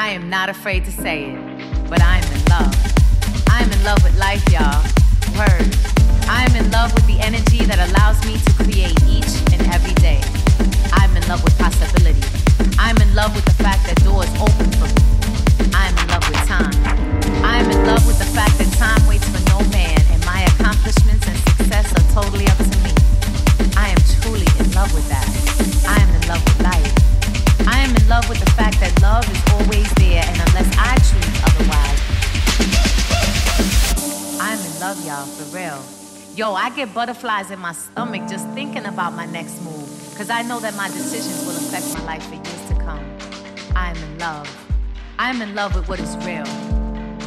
I am not afraid to say it, but I'm in love. I'm in love with life, y'all. Word. I'm in love with the energy that allows me to create each and every day. I'm in love with possibility. I'm in love with the fact that doors open for me. I'm in love with time. I'm in love with the fact that time waits for no man, and my accomplishments and success are totally up to me. I am truly in love with that. I am in love with life. I am in love with the fact that love is always there, and unless I choose otherwise, I'm in love, y'all, for real. Yo, I get butterflies in my stomach just thinking about my next move, because I know that my decisions will affect my life for years to come. I'm in love. I'm in love with what is real,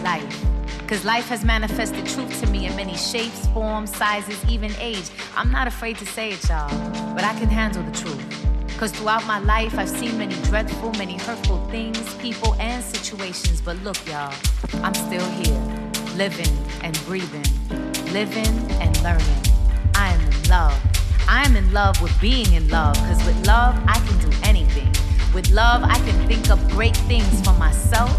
life. Because life has manifested truth to me in many shapes, forms, sizes, even age. I'm not afraid to say it, y'all, but I can handle the truth. Because throughout my life, I've seen many dreadful, many hurtful things, people, and situations. But look, y'all, I'm still here, living and breathing, living and learning. I am in love. I am in love with being in love, because with love, I can do anything. With love, I can think up great things for myself,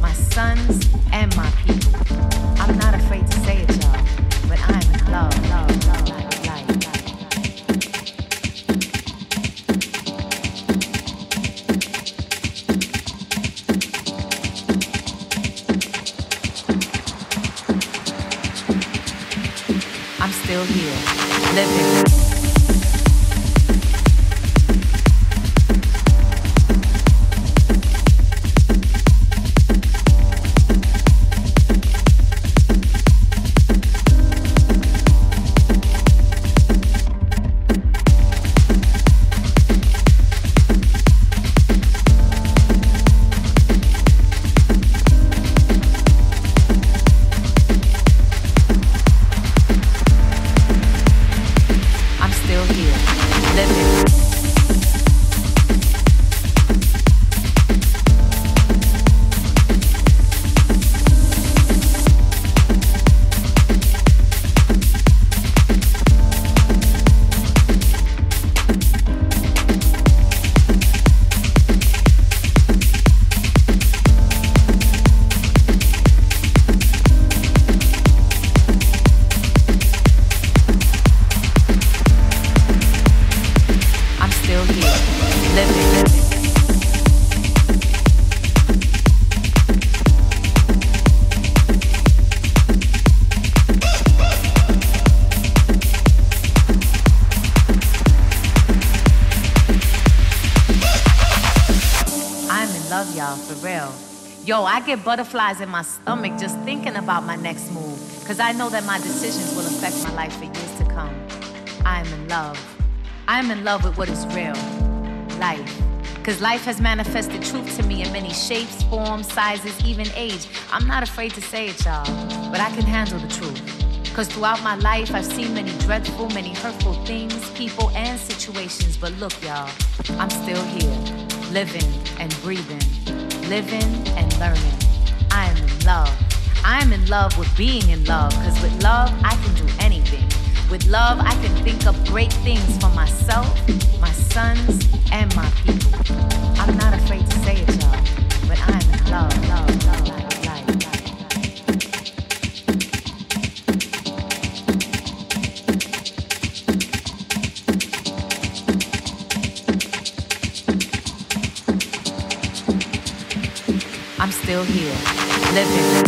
my sons, and my people. I'm not afraid to say it, y'all, but I am in love, love, love, love, life. Still here, living. Yo, I get butterflies in my stomach just thinking about my next move, because I know that my decisions will affect my life for years to come. I'm in love. I'm in love with what is real, life. Because life has manifested truth to me in many shapes, forms, sizes, even age. I'm not afraid to say it, y'all, but I can handle the truth. Because throughout my life, I've seen many dreadful, many hurtful things, people, and situations. But look, y'all, I'm still here, living and breathing, living and learning. I am in love. I am in love with being in love, because with love, I can do anything. With love, I can think up great things for myself, my sons, and my people. I'm not afraid to say it, y'all, but I am in love, love, love, love, life, life. I'm still here, living.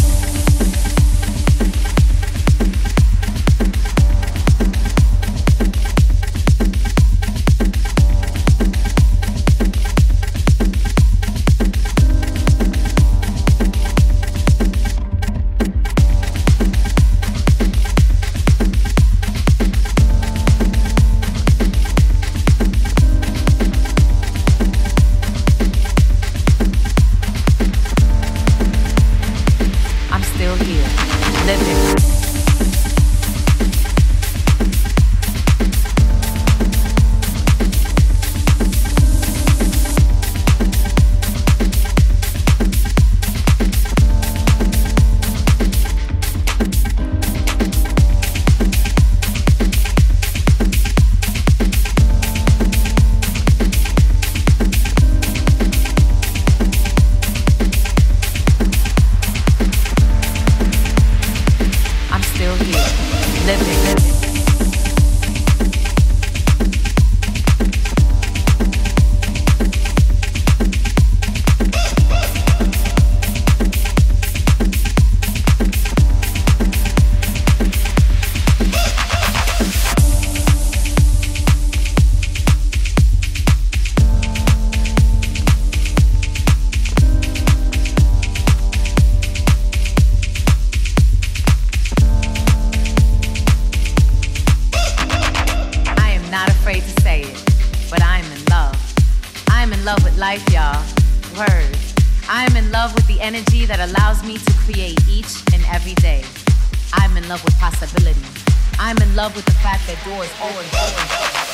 in love with life, y'all. Word. I am in love with the energy that allows me to create each and every day. I'm in love with possibility. I'm in love with the fact that doors always open.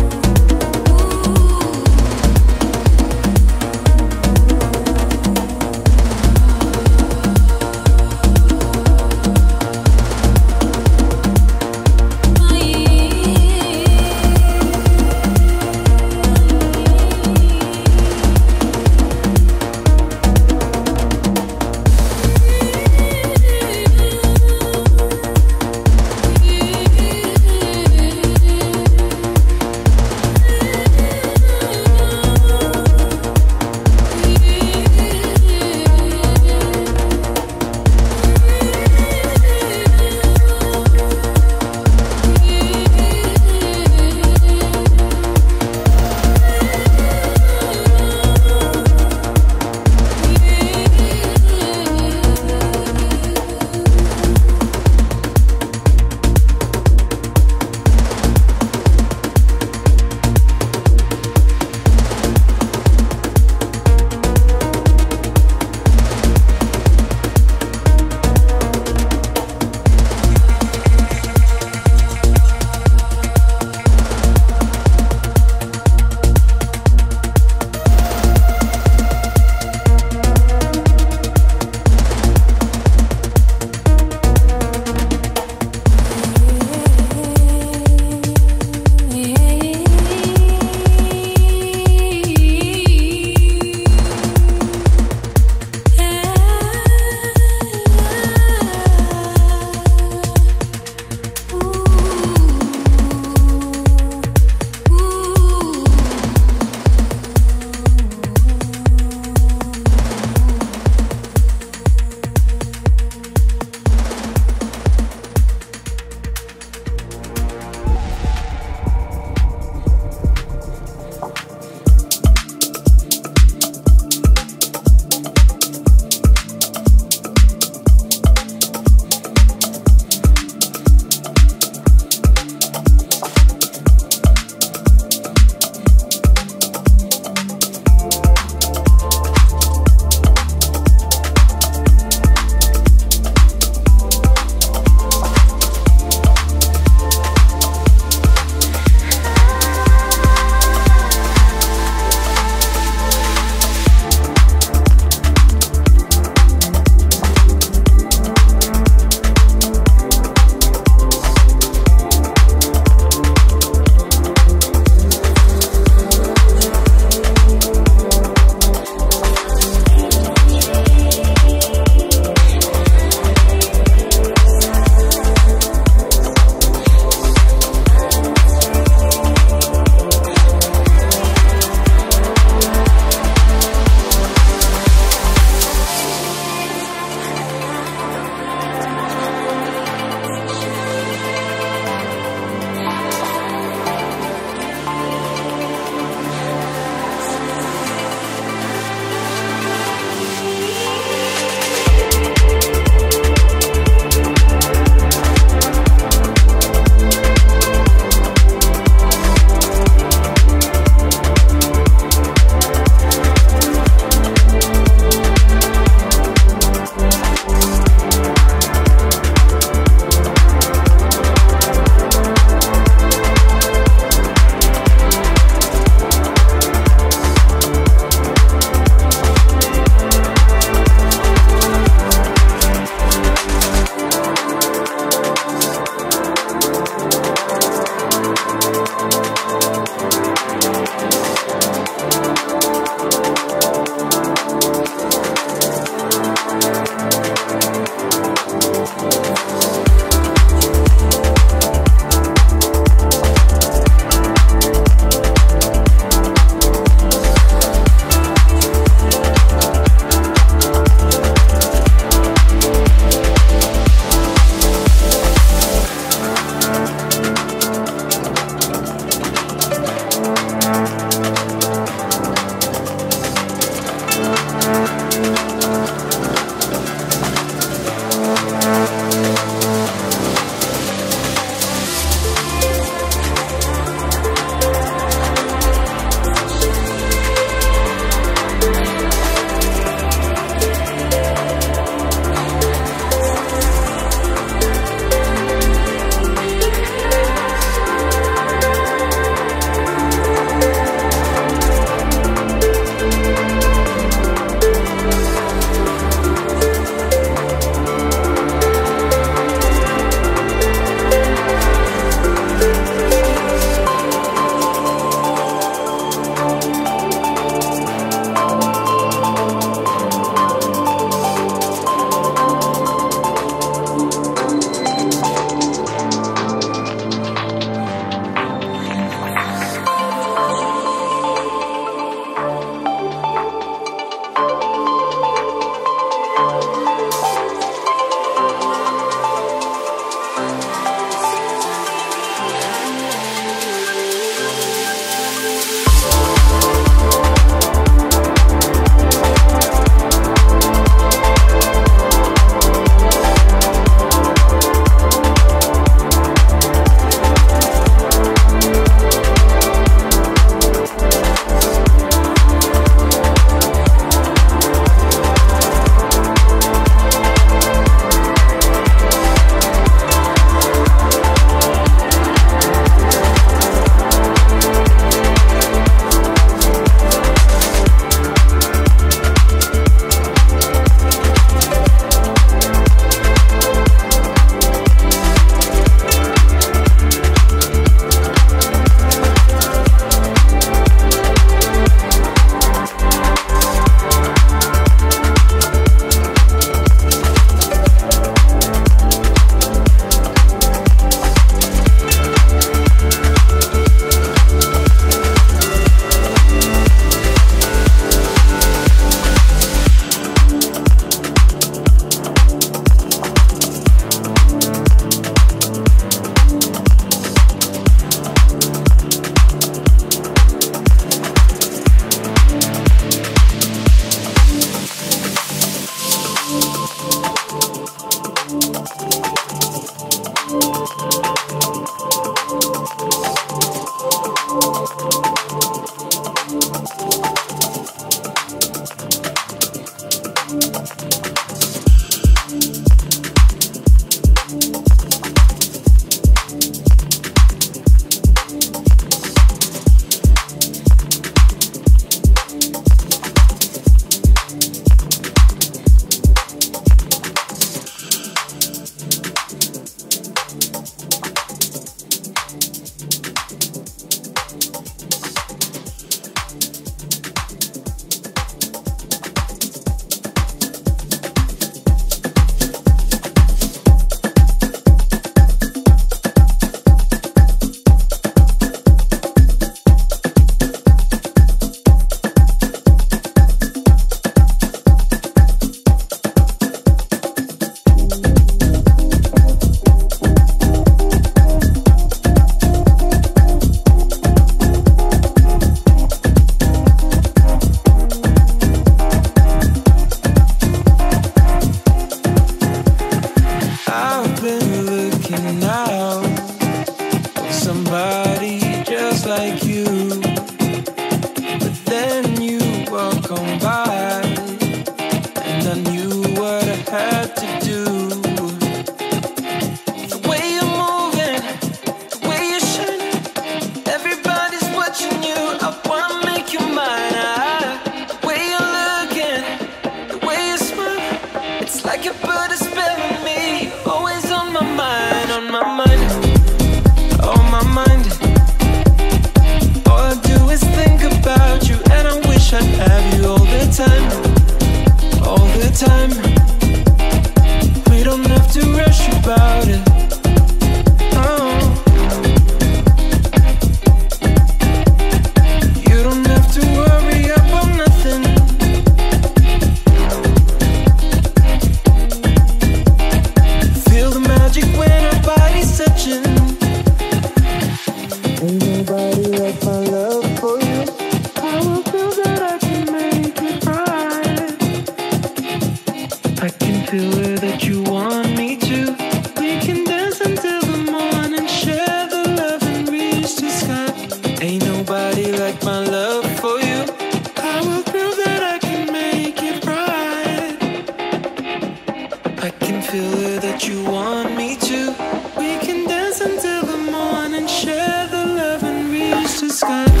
Sky.